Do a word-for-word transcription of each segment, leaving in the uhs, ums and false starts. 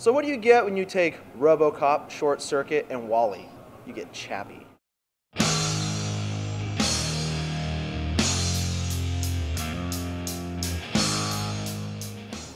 So what do you get when you take Robocop, Short Circuit, and Wall-E? You get Chappie.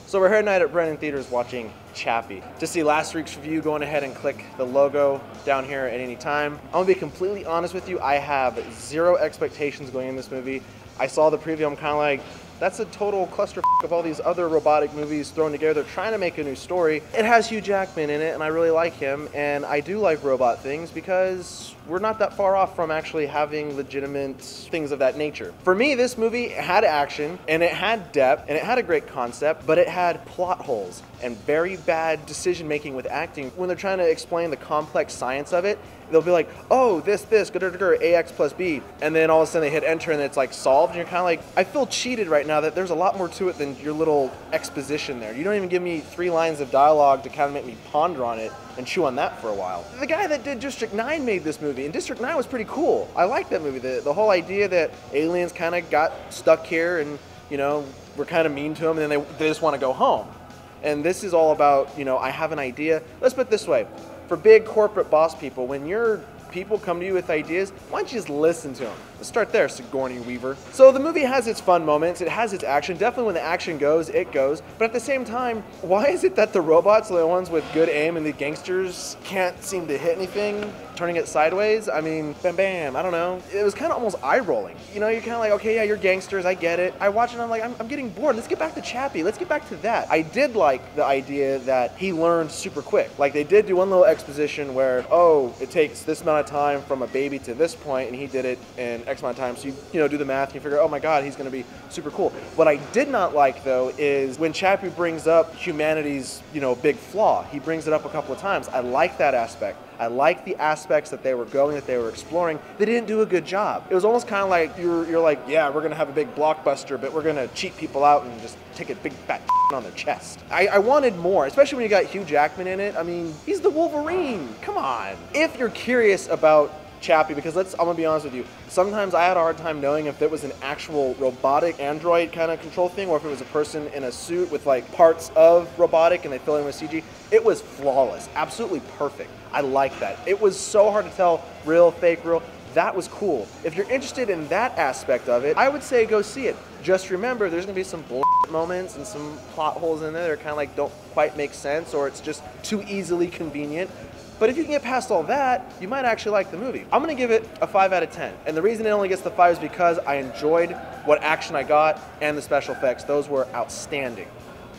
So we're here tonight at Brennan Theaters watching Chappie. To see last week's review, go on ahead and click the logo down here at any time. I'm gonna be completely honest with you, I have zero expectations going in this movie. I saw the preview, I'm kinda like, that's a total clusterfuck of all these other robotic movies thrown together. They're trying to make a new story. It has Hugh Jackman in it, and I really like him, and I do like robot things because we're not that far off from actually having legitimate things of that nature. For me, this movie had action, and it had depth, and it had a great concept, but it had plot holes and very bad decision-making with acting. When they're trying to explain the complex science of it, they'll be like, oh, this, this, A X plus B, and then all of a sudden they hit enter and it's like solved, and you're kind of like, I feel cheated right now that there's a lot more to it than your little exposition there. You don't even give me three lines of dialogue to kind of make me ponder on it and chew on that for a while. The guy that did District nine made this movie, and District nine was pretty cool. I liked that movie. The, the whole idea that aliens kind of got stuck here and, you know, were kind of mean to them, and then they, they just want to go home. And this is all about, you know, I have an idea. Let's put it this way. For big corporate boss people, when your people come to you with ideas, why don't you just listen to them? Let's start there, Sigourney Weaver. So the movie has its fun moments, it has its action. Definitely when the action goes, it goes. But at the same time, why is it that the robots are the ones with good aim and the gangsters can't seem to hit anything? Turning it sideways? I mean, bam bam, I don't know. It was kind of almost eye-rolling. You know, you're kind of like, okay, yeah, you're gangsters, I get it. I watch it and I'm like, I'm, I'm getting bored. Let's get back to Chappie. Let's get back to that. I did like the idea that he learned super quick. Like, they did do one little exposition where, oh, it takes this amount of time from a baby to this point, and he did it in X amount of time. So you, you know, do the math and you figure, oh my God, he's gonna be super cool. What I did not like, though, is when Chappie brings up humanity's, you know, big flaw. He brings it up a couple of times. I like that aspect. I like the aspects that they were going, that they were exploring. They didn't do a good job. It was almost kind of like you're, you're like, yeah, we're gonna have a big blockbuster, but we're gonna cheat people out and just take a big fat on their chest. I, I wanted more, especially when you got Hugh Jackman in it. I mean, he's the Wolverine, come on. If you're curious about Chappie, because let's, I'm gonna be honest with you, sometimes I had a hard time knowing if it was an actual robotic android kind of control thing or if it was a person in a suit with like parts of robotic and they fill in with C G. It was flawless, absolutely perfect. I like that. It was so hard to tell real, fake, real. That was cool. If you're interested in that aspect of it, I would say go see it. Just remember, there's gonna be some bullshit moments and some plot holes in there that kind of like don't quite make sense, or it's just too easily convenient. But if you can get past all that, you might actually like the movie. I'm gonna give it a five out of ten. And the reason it only gets the five is because I enjoyed what action I got and the special effects. Those were outstanding.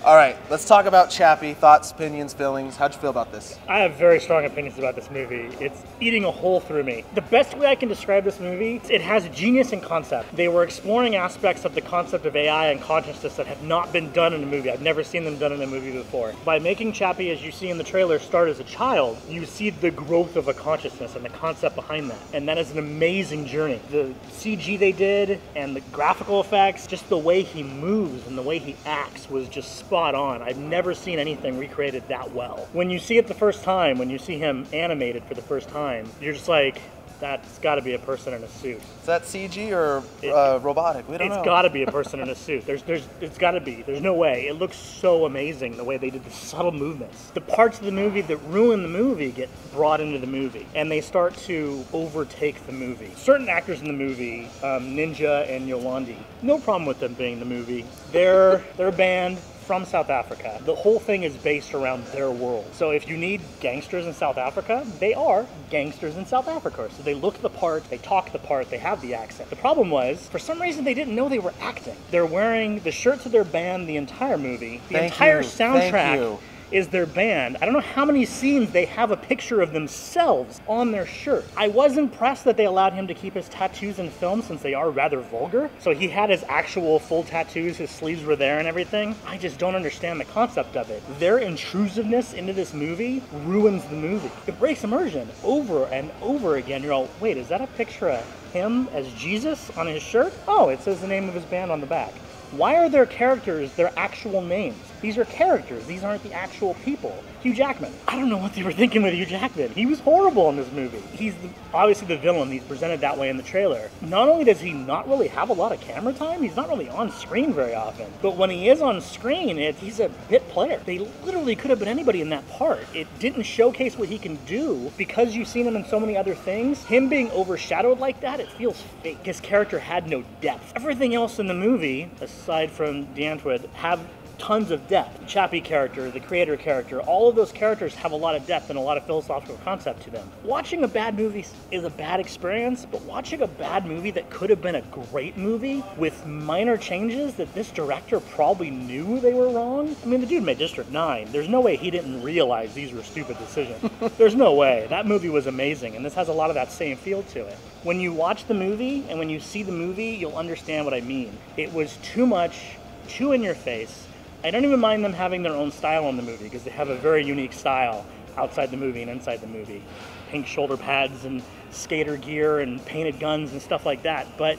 All right, let's talk about Chappie. Thoughts, opinions, feelings. How'd you feel about this? I have very strong opinions about this movie. It's eating a hole through me. The best way I can describe this movie, it has genius in concept. They were exploring aspects of the concept of A I and consciousness that have not been done in a movie. I've never seen them done in a movie before. By making Chappie, as you see in the trailer, start as a child, you see the growth of a consciousness and the concept behind that. And that is an amazing journey. The C G they did and the graphical effects, just the way he moves and the way he acts was just spot Spot on. I've never seen anything recreated that well. When you see it the first time, when you see him animated for the first time, you're just like, that's got to be a person in a suit. Is that C G or it, uh, robotic? We don't know. It's got to be a person in a suit. There's, there's, it's got to be. There's no way. It looks so amazing the way they did the subtle movements. The parts of the movie that ruin the movie get brought into the movie, and they start to overtake the movie. Certain actors in the movie, um, Ninja and Yolandi, no problem with them being in the movie. They're they're banned from South Africa. The whole thing is based around their world. So if you need gangsters in South Africa, they are gangsters in South Africa. So they look the part, they talk the part, they have the accent. The problem was, for some reason, they didn't know they were acting. They're wearing the shirts of their band the entire movie. The Thank entire you. soundtrack is their band. I don't know how many scenes they have a picture of themselves on their shirt. I was impressed that they allowed him to keep his tattoos in film, since they are rather vulgar. So he had his actual full tattoos, his sleeves were there and everything. I just don't understand the concept of it. Their intrusiveness into this movie ruins the movie. It breaks immersion over and over again. You're all, wait, is that a picture of him as Jesus on his shirt? Oh, it says the name of his band on the back. Why are their characters their actual names? These are characters. These aren't the actual people. Hugh Jackman. I don't know what they were thinking with Hugh Jackman. He was horrible in this movie. He's the, obviously the villain. He's presented that way in the trailer. Not only does he not really have a lot of camera time, he's not really on screen very often. But when he is on screen, it, he's a bit player. They literally could have been anybody in that part. It didn't showcase what he can do because you've seen him in so many other things. Him being overshadowed like that, it feels fake. His character had no depth. Everything else in the movie, aside from Die Antwoord, have tons of depth. The Chappie character, the creator character, all of those characters have a lot of depth and a lot of philosophical concept to them. Watching a bad movie is a bad experience, but watching a bad movie that could have been a great movie with minor changes that this director probably knew they were wrong. I mean, the dude made District nine. There's no way he didn't realize these were stupid decisions. There's no way. That movie was amazing, and this has a lot of that same feel to it. When you watch the movie and when you see the movie, you'll understand what I mean. It was too much, too in your face. I don't even mind them having their own style in the movie because they have a very unique style outside the movie and inside the movie. Pink shoulder pads and skater gear and painted guns and stuff like that, but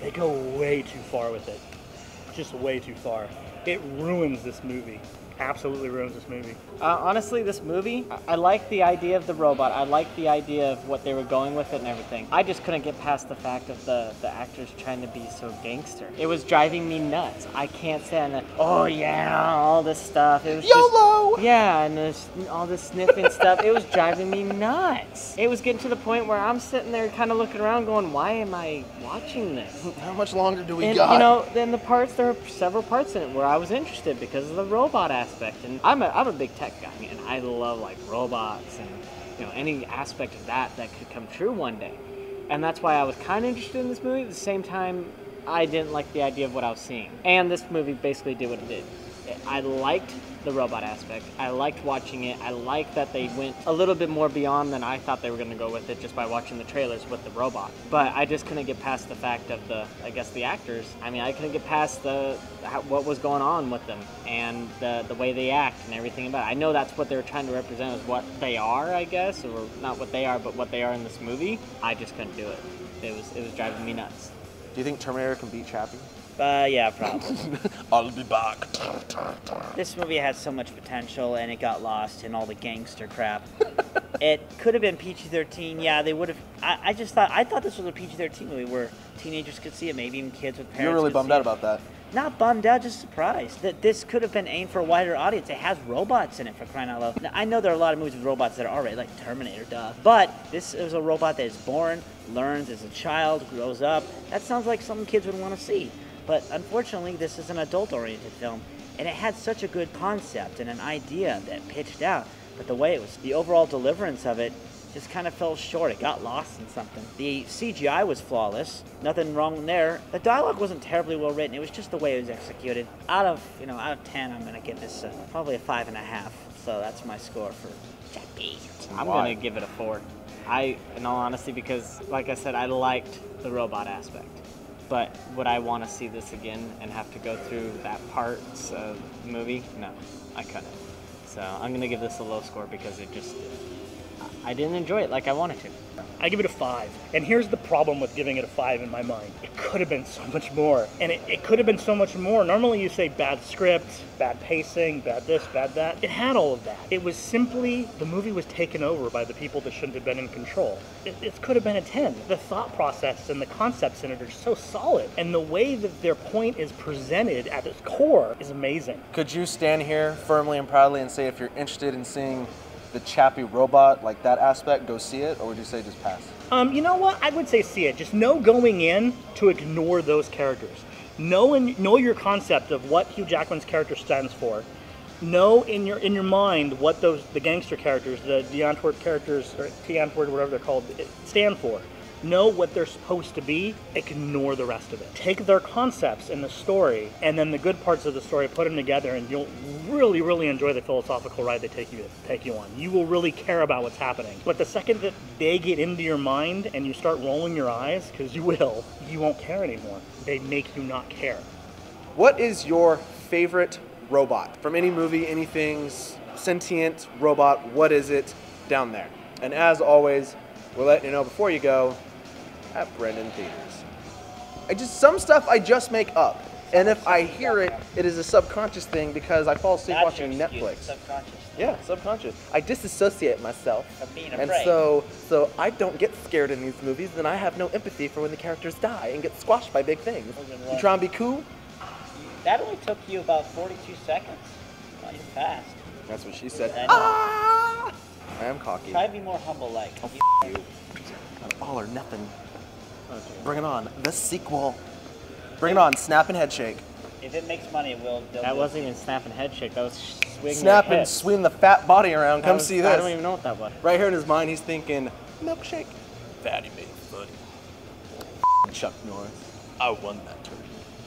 they go way too far with it. Just way too far. It ruins this movie. Absolutely ruins this movie. Uh, honestly, this movie, I, I like the idea of the robot. I like the idea of what they were going with it and everything. I just couldn't get past the fact of the, the actors trying to be so gangster. It was driving me nuts. I can't stand that, oh yeah, all this stuff. It was YOLO! Just, yeah, and this, all this sniffing stuff. It was driving me nuts. It was getting to the point where I'm sitting there kind of looking around going, why am I watching this? How much longer do we and, got? You know, then the parts, there were several parts in it where I was interested because of the robot aspect. And I'm a, I'm a big tech guy, and I love like robots and you know any aspect of that that could come true one day. And that's why I was kind of interested in this movie. At the same time, I didn't like the idea of what I was seeing. And this movie basically did what it did. I liked the robot aspect. I liked watching it. I liked that they went a little bit more beyond than I thought they were going to go with it just by watching the trailers with the robot. But I just couldn't get past the fact of the, I guess, the actors. I mean, I couldn't get past the how, what was going on with them and the, the way they act and everything about it. I know that's what they were trying to represent is what they are, I guess, or not what they are, but what they are in this movie. I just couldn't do it. It was, it was driving me nuts. Do you think Terminator can beat Chappie? Uh, yeah, probably. I'll be back. This movie had so much potential, and it got lost in all the gangster crap. It could have been P G thirteen. Yeah, they would have. I, I just thought I thought this was a P G thirteen movie where teenagers could see it, maybe even kids with parents. You're really bummed out about that. Not bummed out, just surprised that this could have been aimed for a wider audience. It has robots in it, for crying out loud. Now, I know there are a lot of movies with robots that are already like Terminator, duh. But this is a robot that is born, learns as a child, grows up. That sounds like something kids would want to see. But unfortunately, this is an adult-oriented film, and it had such a good concept and an idea that pitched out, but the way it was, the overall deliverance of it just kind of fell short. It got lost in something. The C G I was flawless. Nothing wrong there. The dialogue wasn't terribly well written. It was just the way it was executed. Out of, you know, out of ten, I'm going to give this a, probably a five and a half. So that's my score for Chappie. I'm going to give it a four. I, in all honesty, because like I said, I liked the robot aspect. But would I want to see this again and have to go through that part of the movie? No, I couldn't. So I'm going to give this a low score because it just, I didn't enjoy it like I wanted to. I give it a five. And here's the problem with giving it a five in my mind. It could have been so much more. And it, it could have been so much more. Normally you say bad script, bad pacing, bad this, bad that. It had all of that. It was simply, the movie was taken over by the people that shouldn't have been in control. It, it could have been a ten. The thought process and the concepts in it are so solid. And the way that their point is presented at its core is amazing. Could you stand here firmly and proudly and say if you're interested in seeing the Chappie robot, like that aspect, go see it, or would you say just pass? Um, you know what? I would say see it. Just know going in to ignore those characters. Know and know your concept of what Hugh Jackman's character stands for. Know in your in your mind what those the gangster characters, the Die Antwoord characters, or Die Antwoord, whatever they're called, stand for. Know what they're supposed to be, ignore the rest of it. Take their concepts in the story, and then the good parts of the story, put them together, and you'll really, really enjoy the philosophical ride they take you, take you on. You will really care about what's happening. But the second that they get into your mind and you start rolling your eyes, because you will, you won't care anymore. They make you not care. What is your favorite robot? From any movie, anything, sentient, robot, what is it? Down there. And as always, we'll let you know before you go, at Brennan Theaters. I just, some stuff I just make up. And if I hear it, it is a subconscious thing because I fall asleep watching Netflix. Subconscious. Yeah, subconscious. I disassociate myself. Of being afraid. And so, so I don't get scared in these movies, and I have no empathy for when the characters die and get squashed by big things. You trying to be cool? That only took you about forty-two seconds. Not even fast. That's what she said. I, ah! I am cocky. Try to be more humble-like. Oh, you. you. All or nothing. Okay. Bring it on. The sequel. Bring it on, snap and head shake. If it makes money, it will. That wasn't even snap and head shake. That was swing. Snap and swing the fat body around. Come see this. I don't even know what that was. Right here in his mind, he's thinking milkshake. Fatty baby buddy. Chuck Norris. I won that turkey.